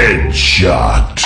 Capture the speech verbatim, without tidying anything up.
Headshot.